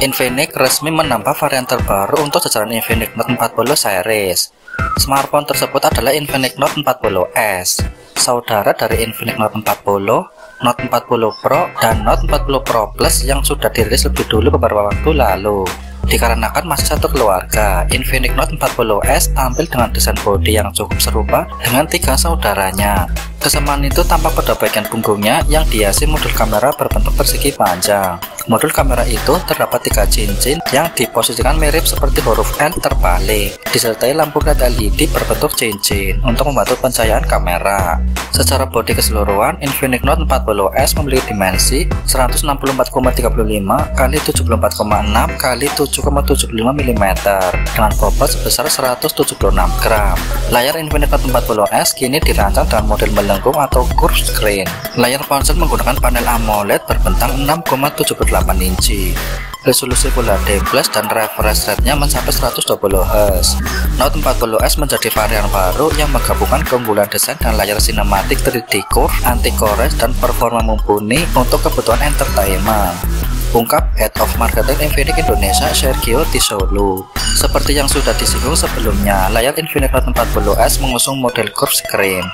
Infinix resmi menambah varian terbaru untuk jajaran Infinix Note 40 series. Smartphone tersebut adalah Infinix Note 40S, saudara dari Infinix Note 40, Note 40 Pro, dan Note 40 Pro Plus yang sudah dirilis lebih dulu beberapa waktu lalu. Dikarenakan masih satu keluarga, Infinix Note 40S tampil dengan desain bodi yang cukup serupa dengan tiga saudaranya. Kesamaan itu tampak pada bagian punggungnya yang dihiasi modul kamera berbentuk persegi panjang. Modul kamera itu terdapat tiga cincin yang diposisikan mirip seperti huruf N terbalik, disertai lampu LED LED berbentuk cincin untuk membantu pencahayaan kamera. Secara bodi keseluruhan, Infinix Note 40S memiliki dimensi 164,35 x 74,6 x 7,75 mm dengan bobot sebesar 176 gram. Layar Infinix Note 40S kini dirancang dengan model melengkung atau curved screen. Layar ponsel menggunakan panel AMOLED berbentang 6,78 inci, resolusi Full HD+ dan refresh rate-nya mencapai 120 Hz. Note 40S menjadi varian baru yang menggabungkan keunggulan desain dan layar sinematik 3D curve, anti kores, dan performa mumpuni untuk kebutuhan entertainment, ungkap Head of Marketing Infinix Indonesia Sergio Tisoulu. Seperti yang sudah disinggung sebelumnya, layar Infinix Note 40S mengusung model curved screen.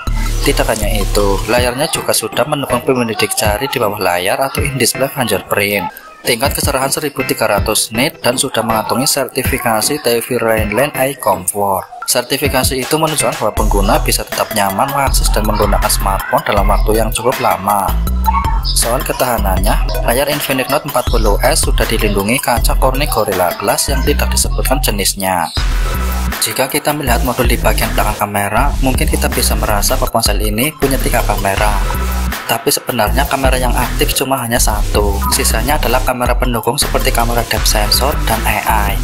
Tidak hanya itu, layarnya juga sudah mendukung pemindai jari di bawah layar atau in-display fingerprint, tingkat kecerahan 1300 nit, dan sudah mengantungi sertifikasi TV Rainland Eye Comfort. Sertifikasi itu menunjukkan bahwa pengguna bisa tetap nyaman mengakses dan menggunakan smartphone dalam waktu yang cukup lama. Soal ketahanannya, layar Infinix Note 40S sudah dilindungi kaca Corning Gorilla Glass yang tidak disebutkan jenisnya. Jika kita melihat modul di bagian belakang kamera, mungkin kita bisa merasa bahwa ponsel ini punya tiga kamera. Tapi sebenarnya kamera yang aktif cuma hanya satu, sisanya adalah kamera pendukung seperti kamera depth sensor dan AI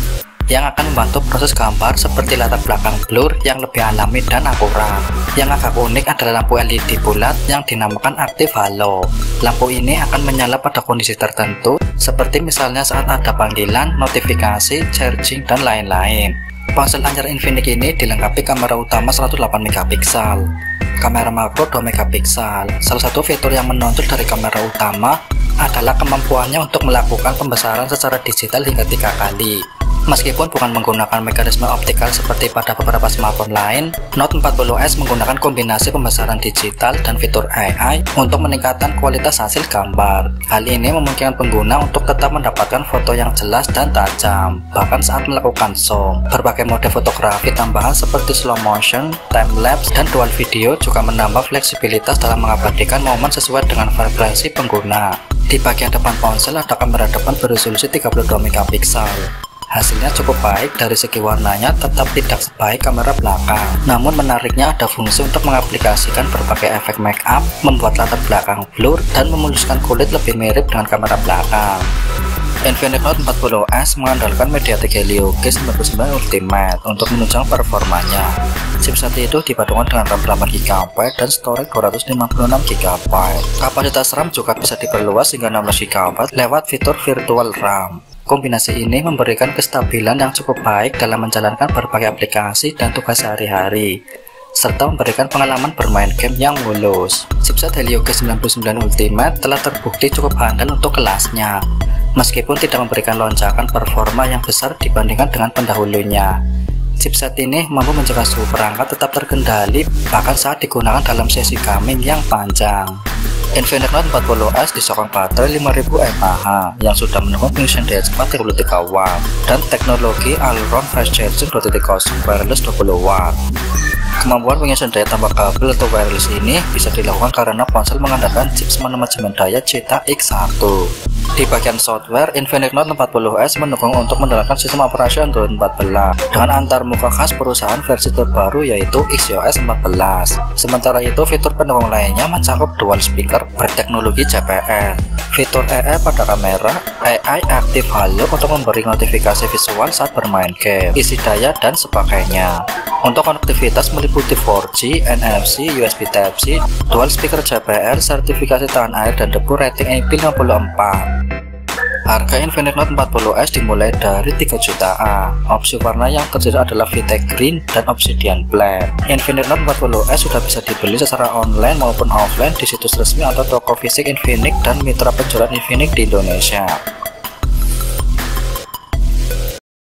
yang akan membantu proses gambar seperti latar belakang blur yang lebih alami dan akurat. Yang agak unik adalah lampu LED bulat yang dinamakan Active Halo. Lampu ini akan menyala pada kondisi tertentu, seperti misalnya saat ada panggilan, notifikasi, charging, dan lain-lain. Ponsel layar Infinix ini dilengkapi kamera utama 108 MP, kamera makro 2 MP. Salah satu fitur yang menonjol dari kamera utama adalah kemampuannya untuk melakukan pembesaran secara digital hingga 3 kali. Meskipun bukan menggunakan mekanisme optikal seperti pada beberapa smartphone lain, Note 40S menggunakan kombinasi pembesaran digital dan fitur AI untuk meningkatkan kualitas hasil gambar. Hal ini memungkinkan pengguna untuk tetap mendapatkan foto yang jelas dan tajam, bahkan saat melakukan zoom. Berbagai mode fotografi tambahan seperti slow motion, time-lapse, dan dual video juga menambah fleksibilitas dalam mengabadikan momen sesuai dengan preferensi pengguna. Di bagian depan ponsel ada kamera depan beresolusi 32 MP. Hasilnya cukup baik dari segi warnanya, tetap tidak sebaik kamera belakang. Namun menariknya ada fungsi untuk mengaplikasikan berbagai efek make up, membuat latar belakang blur, dan memuluskan kulit lebih mirip dengan kamera belakang. Infinix Note 40S mengandalkan MediaTek Helio G99 Ultimate untuk menunjang performanya. Chipset itu dipadukan dengan RAM 8 GB dan storage 256 GB. Kapasitas RAM juga bisa diperluas hingga 16 GB lewat fitur virtual RAM. Kombinasi ini memberikan kestabilan yang cukup baik dalam menjalankan berbagai aplikasi dan tugas sehari-hari, serta memberikan pengalaman bermain game yang mulus. Chipset Helio G99 Ultimate telah terbukti cukup handal untuk kelasnya, meskipun tidak memberikan lonjakan performa yang besar dibandingkan dengan pendahulunya. Chipset ini mampu menjaga suhu perangkat tetap terkendali bahkan saat digunakan dalam sesi gaming yang panjang. Infinix Note 40S disokong baterai 5000 mAh yang sudah mendukung Fusion Dash 45W dan teknologi AluRon Fast Charging 2.0 wireless 20W. Kemampuan pengisian daya tanpa kabel atau wireless ini bisa dilakukan karena ponsel mengandalkan chip manajemen daya CTX X1. Di bagian software, Infinix Note 40S mendukung untuk menerapkan sistem operasi Android 14 dengan antarmuka khas perusahaan versi terbaru yaitu XOS 14. Sementara itu, fitur pendukung lainnya mencakup dual speaker berteknologi JBL, fitur AI pada kamera, AI Active Halo untuk memberi notifikasi visual saat bermain game, isi daya, dan sebagainya. Untuk konektivitas meliputi 4G, NFC, USB Type-C, dual speaker JBL, sertifikasi tahan air dan debu rating IP54. Harga Infinix Note 40S dimulai dari 3 jutaan. Opsi warna yang tersedia adalah Vintage Green dan Obsidian Black. Infinix Note 40S sudah bisa dibeli secara online maupun offline di situs resmi atau toko fisik Infinix dan mitra penjualan Infinix di Indonesia.